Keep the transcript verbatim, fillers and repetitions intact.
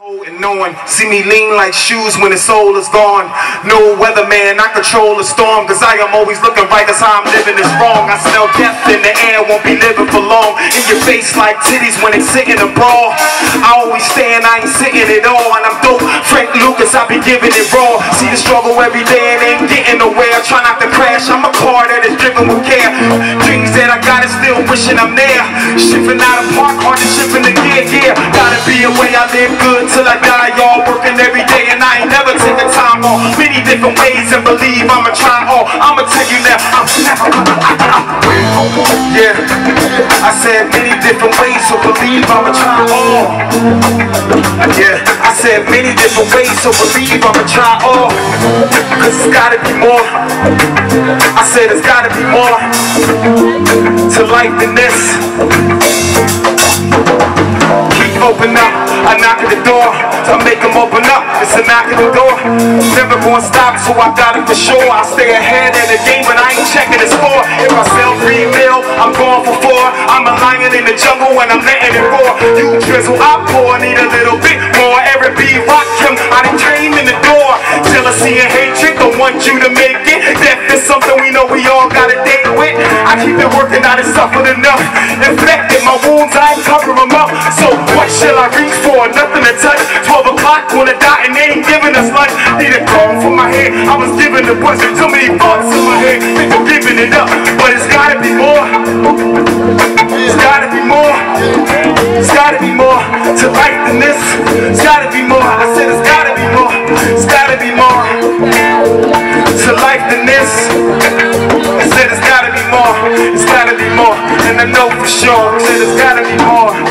And knowing, see me lean like shoes when the soul is gone. No weatherman, I control the storm, cause I am always looking right, cause how I'm living is wrong. I smell death in the air, won't be living for long. In your face like titties when it's sitting abroad. I always stand, I ain't sitting at all. And I'm dope, Frank Lucas, I be giving it raw. See the struggle every day and ain't getting nowhere. Try not to crash, I'm a car that is driven with care. Dreams that I got is still wishing I'm there. Shifting out of park, hard to shift in the gear, yeah. Gotta be a way I live good till I die, y'all. Working every day and I ain't never taking time off. Many different ways and believe I'ma try all. I'ma tell you now, I'm never, yeah, I said many different ways, so believe I'ma try all. Yeah, I said many different ways, so believe I'ma try all. Cause it's gotta be more. I said it's gotta be more to life than this. Keep open up, I knock at the door, so I make them open up, it's a knock at the door. Never gonna stop, so I got it for sure. I stay ahead in the game, but I ain't checking the score. If I sell three mil, I'm going for four. I'm a lion in the jungle and I'm letting it roar. You drizzle, I pour, need a little bit more. Every B rock him, I done came in the door. Jealousy and hatred, don't want you to make it. Death is something we know we all gotta date with. I keep it working, I done suffered enough. Infected my wounds, I ain't cover them up. So what shall I reach for? Nothing to touch. Twelve o'clock on the dot and they ain't giving us lunch. Need a comb for my head, I was giving the bunch. Too many thoughts in my head, people giving it up. But it's gotta be more. It's gotta be more. It's gotta be more to life than this. It's gotta be more. I said it's gotta be more. It's gotta be more to life than this. I said it's gotta be more. It's gotta be more. And I know for sure that it's gotta be more.